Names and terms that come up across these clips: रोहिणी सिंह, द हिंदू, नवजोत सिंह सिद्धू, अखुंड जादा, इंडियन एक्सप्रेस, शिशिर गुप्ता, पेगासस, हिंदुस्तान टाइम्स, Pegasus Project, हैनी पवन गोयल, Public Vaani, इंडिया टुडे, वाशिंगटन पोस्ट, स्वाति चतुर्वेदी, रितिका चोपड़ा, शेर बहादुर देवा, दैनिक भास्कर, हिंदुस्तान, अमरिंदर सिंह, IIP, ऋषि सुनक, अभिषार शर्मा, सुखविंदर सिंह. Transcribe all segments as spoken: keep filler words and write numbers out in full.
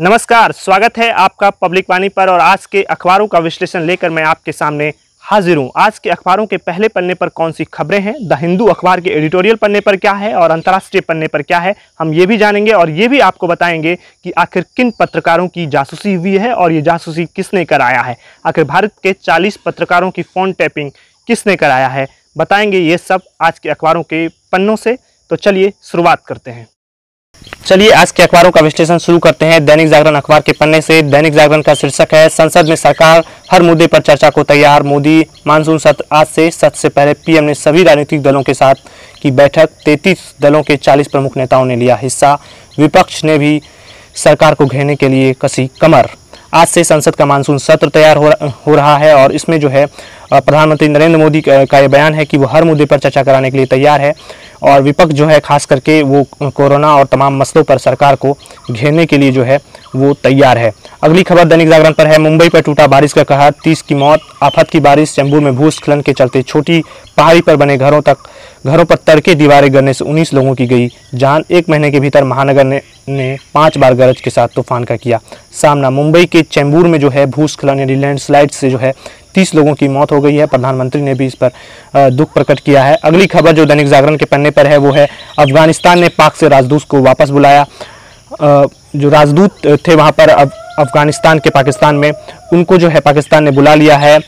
नमस्कार, स्वागत है आपका पब्लिक वाणी पर। और आज के अखबारों का विश्लेषण लेकर मैं आपके सामने हाजिर हूं। आज के अखबारों के पहले पन्ने पर कौन सी खबरें हैं, द हिंदू अखबार के एडिटोरियल पन्ने पर क्या है और अंतर्राष्ट्रीय पन्ने पर क्या है, हम ये भी जानेंगे और ये भी आपको बताएंगे कि आखिर किन पत्रकारों की जासूसी हुई है और ये जासूसी किसने कराया है, आखिर भारत के चालीस पत्रकारों की फ़ोन टैपिंग किसने कराया है, बताएंगे ये सब आज के अखबारों के पन्नों से। तो चलिए शुरुआत करते हैं। चलिए आज के अखबारों का विश्लेषण शुरू करते हैं दैनिक जागरण अखबार के पन्ने से। दैनिक जागरण का शीर्षक है, संसद में सरकार हर मुद्दे पर चर्चा को तैयार, मोदी मानसून सत्र आज से। सत्र से पहले पीएम ने सभी राजनीतिक दलों के साथ की बैठक, तैंतीस दलों के चालीस प्रमुख नेताओं ने लिया हिस्सा, विपक्ष ने भी सरकार को घेरने के लिए कसी कमर। आज से संसद का मानसून सत्र तैयार हो रहा है और इसमें जो है प्रधानमंत्री नरेंद्र मोदी का ये बयान है कि वो हर मुद्दे पर चर्चा कराने के लिए तैयार है और विपक्ष जो है खास करके वो कोरोना और तमाम मसलों पर सरकार को घेरने के लिए जो है वो तैयार है। अगली खबर दैनिक जागरण पर है, मुंबई पर टूटा बारिश का कहर, तीस की मौत आफत की बारिश। चेंबूर में भूस्खलन के चलते छोटी पहाड़ी पर बने घरों तक घरों पर तड़के दीवारें गिरने से उन्नीस लोगों की गई जान। एक महीने के भीतर महानगर ने, ने पाँच बार गरज के साथ तूफान का किया सामना। मुंबई के चेंबूर में जो है भूस्खलन यानी लैंडस्लाइड से जो है तीस लोगों की मौत हो गई है। प्रधानमंत्री ने भी इस पर दुख प्रकट किया है। अगली खबर जो दैनिक जागरण के पन्ने पर है वो है, अफगानिस्तान ने पाक से राजदूत को वापस बुलाया। जो राजदूत थे वहाँ पर अफगानिस्तान के पाकिस्तान में, उनको जो है पाकिस्तान ने बुला लिया है।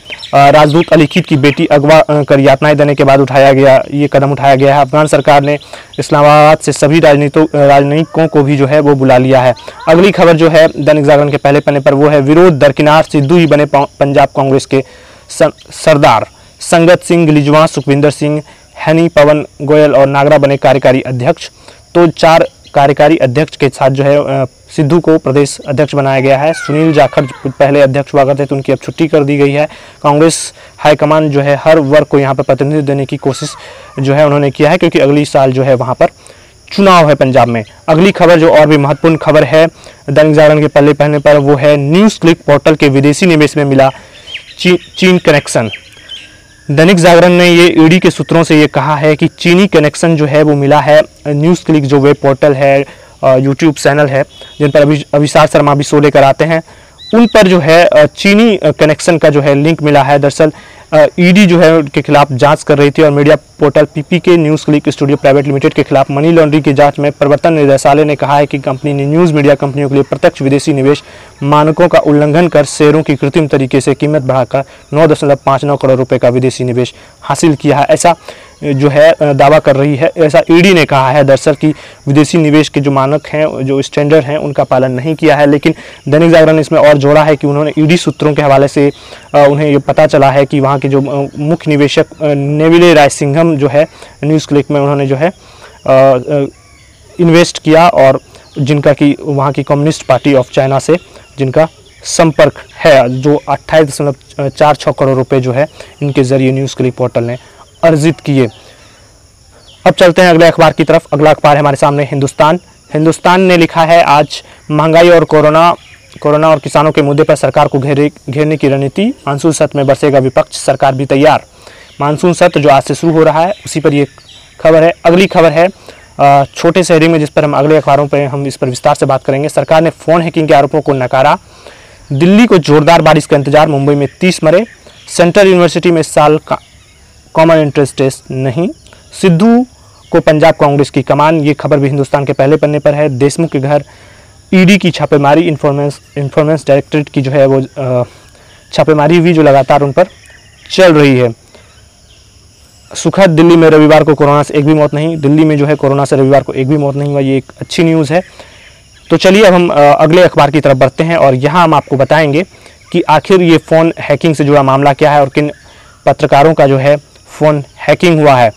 राजदूत अलीखित की बेटी अगवा कर यातनाएं देने के बाद उठाया गया ये कदम उठाया गया है। अफगान सरकार ने इस्लामाबाद से सभी राजनीतिकों राजनयिकों को भी जो है वो बुला लिया है। अगली खबर जो है दैनिक जागरण के पहले पन्ने पर वो है, विरोध दरकिनार, सिद्धू ही बने पंजाब कांग्रेस के सरदार। संगत सिंह, गिलिजवा, सुखविंदर सिंह, हैनी पवन गोयल और नागरा बने कार्यकारी अध्यक्ष। तो चार कार्यकारी अध्यक्ष के साथ जो है सिद्धू को प्रदेश अध्यक्ष बनाया गया है। सुनील जाखड़ पहले अध्यक्ष हुआ करते थे, उनकी अब छुट्टी कर दी गई है। कांग्रेस हाईकमान जो है हर वर्ग को यहाँ पर प्रतिनिधित्व देने की कोशिश जो है उन्होंने किया है, क्योंकि अगली साल जो है वहाँ पर चुनाव है पंजाब में। अगली खबर जो और भी महत्वपूर्ण खबर है दैनिक जागरण के पहले पन्ने पर वो है, न्यूज़ क्लिक पोर्टल के विदेशी निवेश में मिला ची, चीन कनेक्शन। दैनिक जागरण ने ये ईडी के सूत्रों से ये कहा है कि चीनी कनेक्शन जो है वो मिला है। न्यूज़ क्लिक जो वेब पोर्टल है, यूट्यूब चैनल है, जिन पर अभी अभिषार शर्मा भी शो लेकर आते हैं, उन पर जो है चीनी कनेक्शन का जो है लिंक मिला है। दरअसल ईडी जो है उनके खिलाफ जांच कर रही थी और मीडिया पोर्टल पीपी के news click studio private limited के खिलाफ मनी लॉन्ड्रिंग की जांच में प्रवर्तन निदेशालय ने कहा है कि कंपनी ने न्यूज़ मीडिया कंपनियों के लिए प्रत्यक्ष विदेशी निवेश मानकों का उल्लंघन कर शेयरों की कृत्रिम तरीके से कीमत बढ़ाकर नौ दशमलव पाँच नौ करोड़ रुपये का विदेशी निवेश हासिल किया है, ऐसा जो है दावा कर रही है, ऐसा ईडी ने कहा है। दरअसल कि विदेशी निवेश के जो मानक हैं, जो स्टैंडर्ड हैं, उनका पालन नहीं किया है। लेकिन दैनिक जागरण ने इसमें और जोड़ा है कि उन्होंने ईडी सूत्रों के हवाले से उन्हें ये पता चला है कि वहाँ के जो मुख्य निवेशक नेविले राय सिंघम जो है न्यूज़ क्लिक में उन्होंने जो है इन्वेस्ट किया और जिनका कि वहाँ की कम्युनिस्ट पार्टी ऑफ चाइना से जिनका संपर्क है, जो अट्ठाईस दशमलव चार छः करोड़ रुपये जो है इनके जरिए न्यूज़ क्लिक पोर्टल ने अर्जित किए। अब चलते हैं अगले अखबार की तरफ। अगला अखबार है हमारे सामने हिंदुस्तान। हिंदुस्तान ने लिखा है, आज महंगाई और कोरोना कोरोना और किसानों के मुद्दे पर सरकार को घेरे घेरने की रणनीति, मानसून सत्र में बरसेगा विपक्ष, सरकार भी तैयार। मानसून सत्र जो आज से शुरू हो रहा है उसी पर ये खबर है। अगली खबर है छोटे शहरी में, जिस पर हम अगले अखबारों पर हम इस पर विस्तार से बात करेंगे। सरकार ने फ़ोन हैकिंग के आरोपों को नकारा, दिल्ली को जोरदार बारिश का इंतजार, मुंबई में तीस मरे, सेंट्रल यूनिवर्सिटी में इस साल का कॉमन इंटरेस्ट टेस्ट नहीं, सिद्धू को पंजाब कांग्रेस की कमान। ये खबर भी हिंदुस्तान के पहले पन्ने पर है। देशमुख के घर ईडी की छापेमारी, इन्फॉर्मेंस इन्फॉर्मेंस डायरेक्टरेट की जो है वो छापेमारी भी जो लगातार उन पर चल रही है। सुखद, दिल्ली में रविवार को कोरोना से एक भी मौत नहीं, दिल्ली में जो है कोरोना से रविवार को एक भी मौत नहीं हुआ, ये एक अच्छी न्यूज़ है। तो चलिए अब हम अगले अखबार की तरफ बढ़ते हैं और यहाँ हम आपको बताएँगे कि आखिर ये फ़ोन हैकिंग से जुड़ा मामला क्या है और किन पत्रकारों का जो है फ़ोन हैकिंग हुआ है।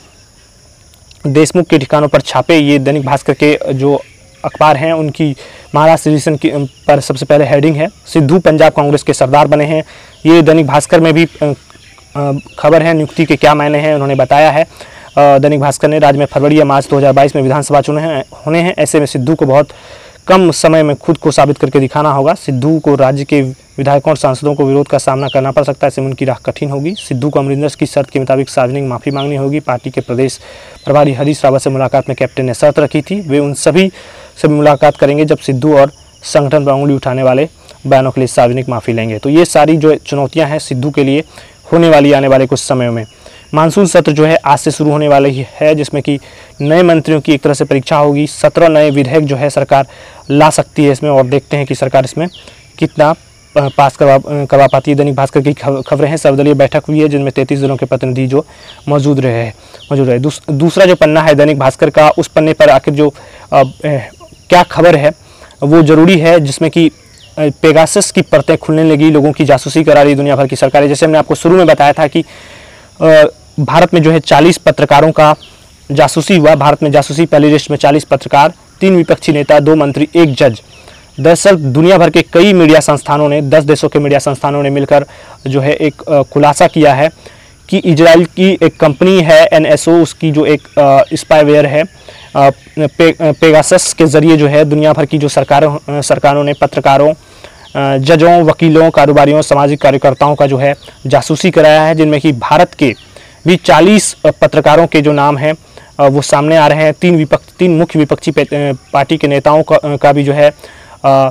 देशमुख के ठिकानों पर छापे, ये दैनिक भास्कर के जो अखबार हैं उनकी महाराष्ट्र एडिशन की पर सबसे पहले हेडिंग है, सिद्धू पंजाब कांग्रेस के सरदार बने हैं। ये दैनिक भास्कर में भी खबर है। नियुक्ति के क्या मायने हैं उन्होंने बताया है। दैनिक भास्कर ने, राज्य में फरवरी या मार्च दो हज़ार बाईस में विधानसभा चुनाव होने हैं, ऐसे में सिद्धू को बहुत कम समय में खुद को साबित करके दिखाना होगा। सिद्धू को राज्य के विधायकों और सांसदों को विरोध का सामना करना पड़ सकता है, इसमें उनकी राह कठिन होगी। सिद्धू को अमरिंदर सिंह की शर्त के मुताबिक सार्वजनिक माफ़ी मांगनी होगी। पार्टी के प्रदेश प्रभारी हरीश रावत से मुलाकात में कैप्टन ने शर्त रखी थी, वे उन सभी से मुलाकात करेंगे जब सिद्धू और संगठन पर उंगली उठाने वाले बयानों के लिए सार्वजनिक माफ़ी लेंगे। तो ये सारी जो चुनौतियां हैं सिद्धू के लिए होने वाली आने वाले कुछ समय में। मानसून सत्र जो है आज से शुरू होने वाला ही है, जिसमें कि नए मंत्रियों की एक तरह से परीक्षा होगी। सत्रह नए विधेयक जो है सरकार ला सकती है इसमें, और देखते हैं कि सरकार इसमें कितना पास करवा करवा पाती है। दैनिक भास्कर की खबरें हैं। सर्वदलीय बैठक हुई है जिनमें तैंतीस दलों के प्रतिनिधि जो मौजूद रहे हैं मौजूद रहे दूस, दूसरा जो पन्ना है दैनिक भास्कर का, उस पन्ने पर आखिर जो आ, ए, क्या खबर है वो ज़रूरी है, जिसमें कि पेगासस की परतें खुलने लगी। लोगों की जासूसी करा रही दुनिया भर की सरकारें। जैसे हमने आपको शुरू में बताया था कि आ, भारत में जो है चालीस पत्रकारों का जासूसी हुआ। भारत में जासूसी पहली लिस्ट में चालीस पत्रकार, तीन विपक्षी नेता, दो मंत्री, एक जज। दरअसल दुनिया भर के कई मीडिया संस्थानों ने, दस देशों के मीडिया संस्थानों ने मिलकर जो है एक खुलासा किया है कि इजराइल की एक कंपनी है एन एस ओ, उसकी जो एक स्पाईवेयर है पे, पेगासस के ज़रिए जो है दुनिया भर की जो सरकारों सरकारों ने पत्रकारों, जजों, वकीलों, कारोबारियों, सामाजिक कार्यकर्ताओं का जो है जासूसी कराया है, जिनमें कि भारत के भी चालीस पत्रकारों के जो नाम हैं वो सामने आ रहे हैं। तीन विपक्ष तीन मुख्य विपक्षी पार्टी के नेताओं का, का भी जो है आ,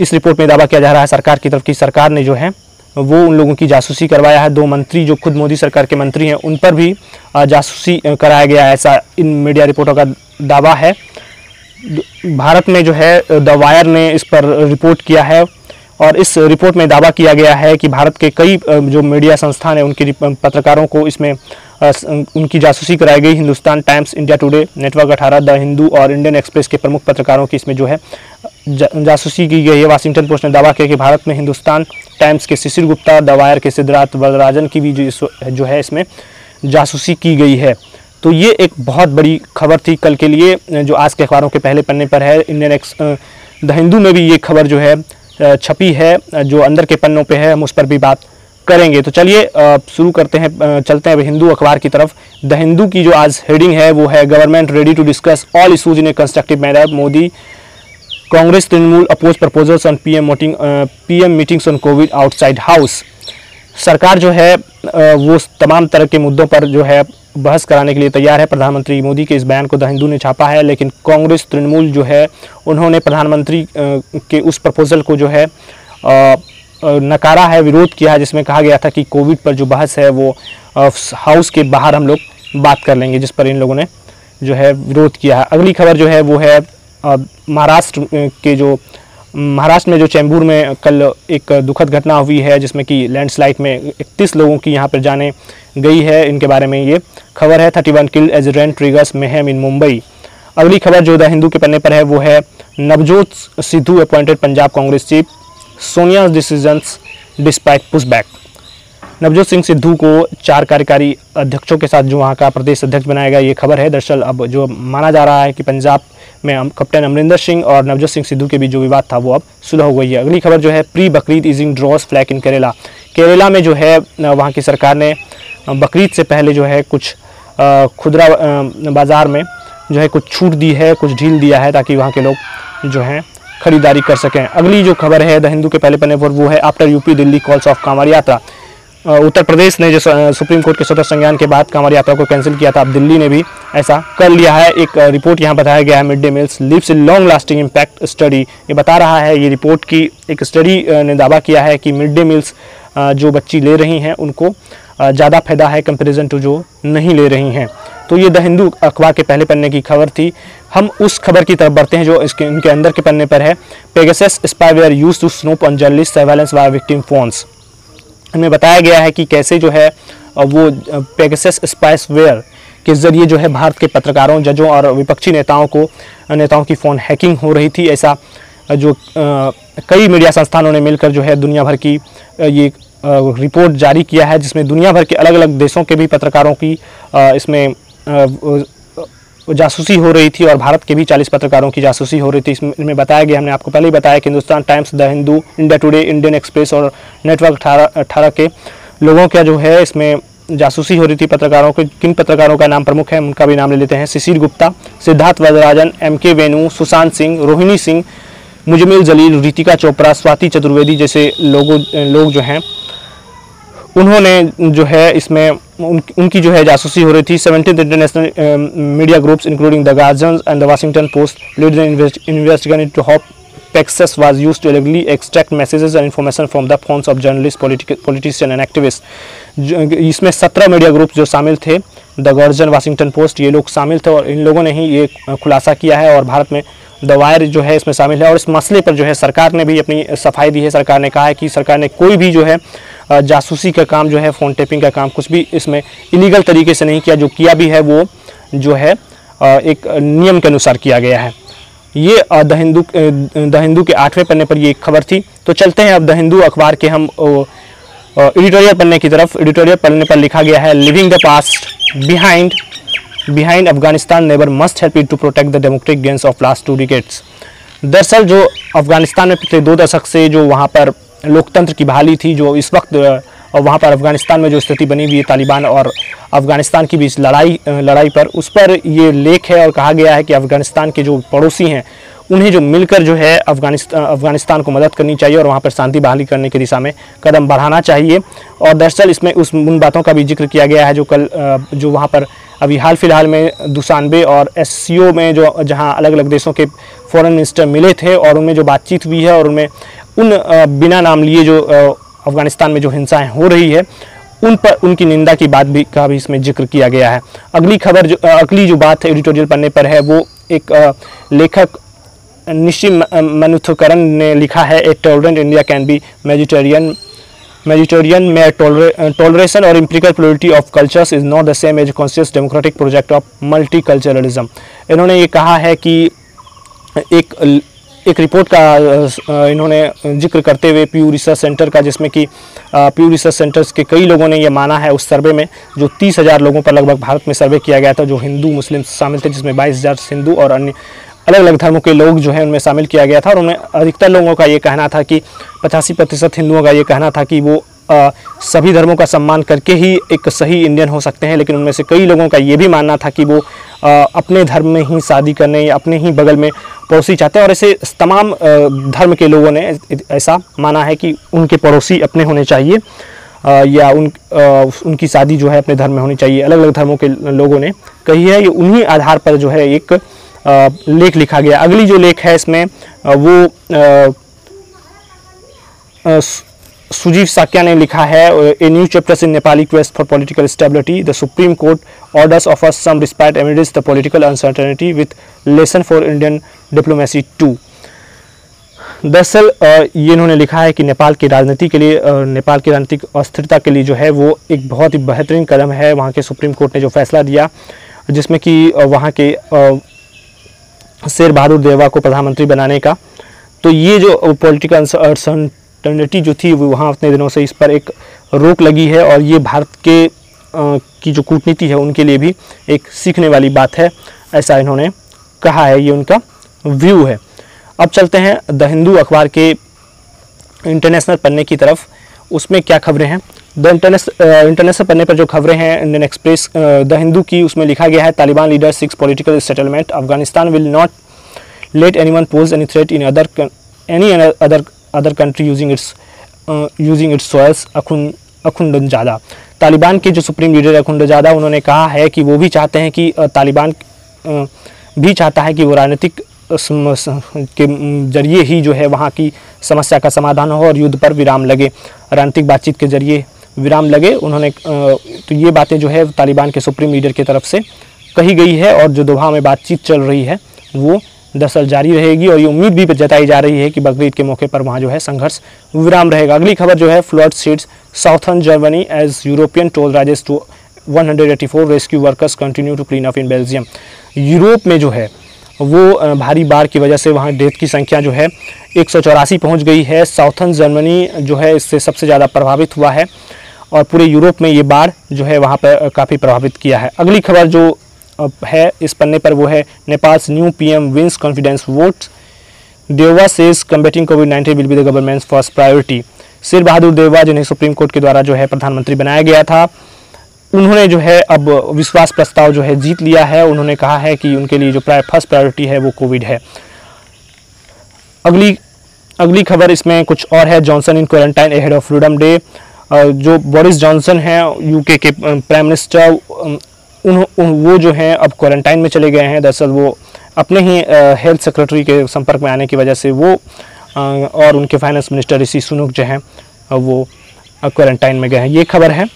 इस रिपोर्ट में दावा किया जा रहा है सरकार की तरफ की सरकार ने जो है वो उन लोगों की जासूसी करवाया है। दो मंत्री जो खुद मोदी सरकार के मंत्री हैं उन पर भी जासूसी कराया गया है, ऐसा इन मीडिया रिपोर्टों का दावा है। भारत में जो है द वायर ने इस पर रिपोर्ट किया है, और इस रिपोर्ट में दावा किया गया है कि भारत के कई जो मीडिया संस्थान हैं उनके पत्रकारों को इसमें उनकी जासूसी कराई गई। हिंदुस्तान टाइम्स, इंडिया टुडे, network अठारह, द हिंदू और इंडियन एक्सप्रेस के प्रमुख पत्रकारों की इसमें जो है जा, जासूसी की गई है। वाशिंगटन पोस्ट ने दावा किया कि भारत में हिंदुस्तान टाइम्स के शिशिर गुप्ता, द वायर के सिद्धार्थ वरराजन की भी जो, जो है इसमें जासूसी की गई है। तो ये एक बहुत बड़ी खबर थी कल के लिए, जो आज के अखबारों के पहले पन्ने पर है। इंडियन एक्स द हिंदू में भी ये खबर जो है छपी है, जो अंदर के पन्नों पे है, हम उस पर भी बात करेंगे। तो चलिए शुरू करते हैं, चलते हैं अब हिंदू अखबार की तरफ। द हिंदू की जो आज हेडिंग है वो है government ready to discuss all issues in a constructive manner, Modi Congress Trinamool oppose proposals on PM meeting PM meetings on Covid outside house. सरकार जो है वो तमाम तरह के मुद्दों पर जो है बहस कराने के लिए तैयार है। प्रधानमंत्री मोदी के इस बयान को द हिंदू ने छापा है, लेकिन कांग्रेस तृणमूल जो है उन्होंने प्रधानमंत्री के उस प्रपोजल को जो है नकारा है, विरोध किया है, जिसमें कहा गया था कि कोविड पर जो बहस है वो हाउस के बाहर हम लोग बात कर लेंगे, जिस पर इन लोगों ने जो है विरोध किया है। अगली खबर जो है वो है महाराष्ट्र के जो महाराष्ट्र में जो चेंबूर में कल एक दुखद घटना हुई है, जिसमें कि लैंडस्लाइड में इकतीस लोगों की यहाँ पर जाने गई है। इनके बारे में ये खबर है। Thirty one kill as rain triggers mayhem in Mumbai. अगली खबर जो द हिंदू के पन्ने पर है वो है Navjot Sidhu appointed Punjab Congress chief, Sonia decisions despite pushback. नवजोत सिंह सिद्धू को चार कार्यकारी अध्यक्षों के साथ जो वहाँ का प्रदेश अध्यक्ष बनाया गया, ये खबर है। दरअसल अब जो माना जा रहा है कि पंजाब में कैप्टन अमरिंदर सिंह और नवजोत सिंह सिद्धू के बीच जो विवाद था वो अब सुलह हो गई है। अगली खबर जो है pre Bakrid easing draws flag in Kerala. Kerala में जो है वहाँ की सरकार ने बकरीद से पहले जो है कुछ खुदरा बाज़ार में जो है कुछ छूट दी है, कुछ ढील दिया है, ताकि वहाँ के लोग जो हैं खरीदारी कर सकें। अगली जो खबर है द हिंदू के पहले पन्ने पर वो है after UP Delhi calls off Kanwar Yatra. Uttar प्रदेश ने जो सुप्रीम कोर्ट के स्वतः संज्ञान के बाद कांवड़ यात्रा को कैंसिल किया था, अब दिल्ली ने भी ऐसा कर लिया है। एक रिपोर्ट यहाँ बताया गया है, mid day meals leaves a long lasting impact study. ये बता रहा है, ये रिपोर्ट की एक स्टडी ने दावा किया है कि मिड डे मील्स जो बच्ची ले रही हैं उनको ज़्यादा फायदा है कंपेरिजन टू जो नहीं ले रही हैं। तो ये द हिंदू अखबार के पहले पन्ने की खबर थी। हम उस खबर की तरफ बढ़ते हैं जो इसके इनके अंदर के पन्ने पर है। पेगासस spyware used to snoop on journalist surveillance by victim phones. हमें बताया गया है कि कैसे जो है वो पेगासस स्पाईवेयर के ज़रिए जो है भारत के पत्रकारों, जजों और विपक्षी नेताओं को नेताओं की फ़ोन हैकिंग हो रही थी। ऐसा जो कई मीडिया संस्थानों ने मिलकर जो है दुनिया भर की ये रिपोर्ट जारी किया है, जिसमें दुनिया भर के अलग अलग देशों के भी पत्रकारों की इसमें जासूसी हो रही थी, और भारत के भी चालीस पत्रकारों की जासूसी हो रही थी। इसमें बताया गया, हमने आपको पहले ही बताया कि हिंदुस्तान टाइम्स, द हिंदू, इंडिया टुडे, इंडियन एक्सप्रेस और नेटवर्क अठारह अठारह के लोगों का जो है इसमें जासूसी हो रही थी पत्रकारों के। किन पत्रकारों का नाम प्रमुख है उनका भी नाम ले लेते हैं। शिशिर गुप्ता, सिद्धार्थ वरराजन, एम के वेणु, सुशांत सिंह, रोहिणी सिंह, मुजमिर जलील, रितिका चोपड़ा, स्वाति चतुर्वेदी जैसे लोगों लोग जो हैं उन्होंने जो है इसमें उन, उनकी जो है जासूसी हो रही थी। Seventeen international media groups including the guardians and the वाशिंगटन पोस्ट lead the investigation to hop Pegasus was used to illegally extract messages and information from the phones of journalists, politicians and activists. इसमें सत्रह media group जो शामिल थे, the guardian, वाशिंगटन पोस्ट, ये लोग शामिल थे और इन लोगों ने ही ये खुलासा किया है और भारत में द वायर जो है इसमें शामिल है। और इस मसले पर जो है सरकार ने भी अपनी सफाई दी है। सरकार ने कहा है कि सरकार ने कोई भी जो है जासूसी का काम जो है, फ़ोन टेपिंग का काम, कुछ भी इसमें इलीगल तरीके से नहीं किया। जो किया भी है वो जो है एक नियम के अनुसार किया गया है। ये द हिंदू द हिंदू के आठवें पन्ने पर ये एक खबर थी। तो चलते हैं अब द हिंदू अखबार के हम एडिटोरियल पन्ने की तरफ। एडिटोरियल पन्ने पर लिखा गया है, living the past behind behind Afghanistan never must help it to protect the democratic gains of last two decades. दरअसल जो अफगानिस्तान में पिछले दो दशक से जो वहाँ पर लोकतंत्र की बहाली थी, जो इस वक्त वहाँ पर अफगानिस्तान में जो स्थिति बनी हुई है तालिबान और अफगानिस्तान की बीच लड़ाई लड़ाई पर, उस पर ये लेख है। और कहा गया है कि अफगानिस्तान के जो पड़ोसी हैं उन्हें जो मिलकर जो है अफगानिस्तान अफगानिस्तान को मदद करनी चाहिए और वहाँ पर शांति बहाली करने की दिशा में कदम बढ़ाना चाहिए। और दरअसल इसमें उस उन बातों का भी जिक्र किया गया है जो कल जो वहाँ पर अभी हाल फिलहाल में दुशानबे और एस सी ओ में जो जहाँ अलग अलग देशों के फॉरेन मिनिस्टर मिले थे और उनमें जो बातचीत हुई है और उनमें उन बिना नाम लिए जो अफगानिस्तान में जो हिंसाएं हो रही है उन पर उनकी निंदा की बात भी का भी इसमें जिक्र किया गया है। अगली खबर जो अगली जो बात है एडिटोरियल पन्ने पर है वो एक लेखक निशि मनुथकरन ने लिखा है, a tolerant India can be majoritarian majoritarian में टॉलरेशन और empirical plurality of cultures is not the same as conscious democratic project of multiculturalism. इन्होंने ये कहा है कि एक एक रिपोर्ट का इन्होंने जिक्र करते हुए पीयू रिसर्च सेंटर का, जिसमें कि पीयू रिसर्च सेंटर्स के कई लोगों ने ये माना है, उस सर्वे में जो तीस हज़ार लोगों पर लगभग भारत में सर्वे किया गया था, जो हिंदू मुस्लिम शामिल थे, जिसमें बाईस हज़ार हिंदू और अन्य अलग अलग धर्मों के लोग जो है उनमें शामिल किया गया था। और उनमें अधिकतर लोगों का ये कहना था कि पचासी प्रतिशत हिंदुओं का ये कहना था कि वो आ, सभी धर्मों का सम्मान करके ही एक सही इंडियन हो सकते हैं। लेकिन उनमें से कई लोगों का ये भी मानना था कि वो आ, अपने धर्म में ही शादी करने या अपने ही बगल में पड़ोसी चाहते हैं। और ऐसे तमाम धर्म के लोगों ने ऐसा माना है कि उनके पड़ोसी अपने होने चाहिए आ, या उन आ, उनकी शादी जो है अपने धर्म में होनी चाहिए। अलग अलग धर्मों के लोगों ने कही है। ये उन्हीं आधार पर जो है एक आ, लेख लिखा गया। अगली जो लेख है इसमें आ, वो आ, आ, सुजीव साक्या ने लिखा है, a new chapters in Nepali quest for political stability, the supreme court orders offers some respite amidst the political uncertainty with lesson for Indian diplomacy too. दरअसल ये इन्होंने लिखा है कि नेपाल की राजनीति के लिए नेपाल की राजनीतिक अस्थिरता के लिए जो है वो एक बहुत ही बेहतरीन कदम है वहाँ के सुप्रीम कोर्ट ने जो फैसला दिया, जिसमें कि वहाँ के शेर बहादुर देवा को प्रधानमंत्री बनाने का। तो ये जो पॉलिटिकल अनसर्टेनिटी जो थी वहाँ उतने दिनों से इस पर एक रोक लगी है और ये भारत के आ, की जो कूटनीति है उनके लिए भी एक सीखने वाली बात है, ऐसा इन्होंने कहा है। ये उनका व्यू है। अब चलते हैं द हिंदू अखबार के इंटरनेशनल पन्ने की तरफ। उसमें क्या खबरें हैं? द इंटरनेशनल पन्ने पर जो खबरें हैं इंडियन एक्सप्रेस द हिंदू की, उसमें लिखा गया है, Taliban leader seeks political settlement, Afghanistan will not let anyone pose any threat in other any other other country using its using its soils, Akhund अखुंड जादा। Taliban के जो सुप्रीम लीडर अखुंड जादा, उन्होंने कहा है कि वो भी चाहते हैं कि तालिबान भी चाहता है कि वो राजनीतिक के जरिए ही जो है वहाँ की समस्या का समाधान हो और युद्ध पर विराम लगे, राजनीतिक बातचीत के जरिए विराम लगे। उन्होंने तो ये बातें जो है तालिबान के सुप्रीम लीडर की तरफ से कही गई है और जो दोहा में बातचीत चल रही है वो दरअसल जारी रहेगी और ये उम्मीद भी जताई जा रही है कि बकरीद के मौके पर वहाँ जो है संघर्ष विराम रहेगा। अगली खबर जो है, flood seeds southern Germany as European toll rises to one hundred eighty four, rescue workers continue to clean up in Belgium. Europe में जो है वो भारी बाढ़ की वजह से वहाँ डेथ की संख्या जो है एक सौ चौरासी पहुँच गई है। साउथर्न जर्मनी जो है इससे सबसे ज़्यादा प्रभावित हुआ है और पूरे यूरोप में ये बाढ़ जो है वहाँ पर काफ़ी प्रभावित किया है। अगली खबर जो है इस पन्ने पर वो है, Nepal's new PM wins confidence votes, Deuba says combating COVID nineteen will be the government's first priority. शेर बहादुर देवा, जिन्हें सुप्रीम कोर्ट के द्वारा जो है प्रधानमंत्री बनाया गया था, उन्होंने जो है अब विश्वास प्रस्ताव जो है जीत लिया है। उन्होंने कहा है कि उनके लिए जो फर्स्ट प्रायोरिटी है वो कोविड है। अगली अगली खबर इसमें कुछ और है, Johnson in quarantine ahead of freedom day. जो बोरिस जॉनसन हैं यूके के प्राइम मिनिस्टर, उन, उन वो जो हैं अब क्वारंटाइन में चले गए हैं। दरअसल वो अपने ही हेल्थ सेक्रेटरी के संपर्क में आने की वजह से वो और उनके फाइनेंस मिनिस्टर ऋषि सुनक जो हैं वो क्वारंटाइन में गए हैं। ये खबर है।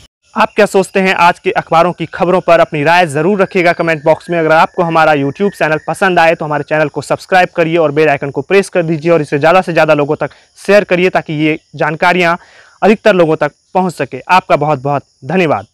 आप क्या सोचते हैं आज के अखबारों की खबरों पर? अपनी राय ज़रूर रखिएगा कमेंट बॉक्स में। अगर आपको हमारा यूट्यूब चैनल पसंद आए तो हमारे चैनल को सब्सक्राइब करिए और बेल आइकन को प्रेस कर दीजिए और इसे ज़्यादा से ज़्यादा लोगों तक शेयर करिए ताकि ये जानकारियाँ अधिकतर लोगों तक पहुँच सके। आपका बहुत बहुत धन्यवाद।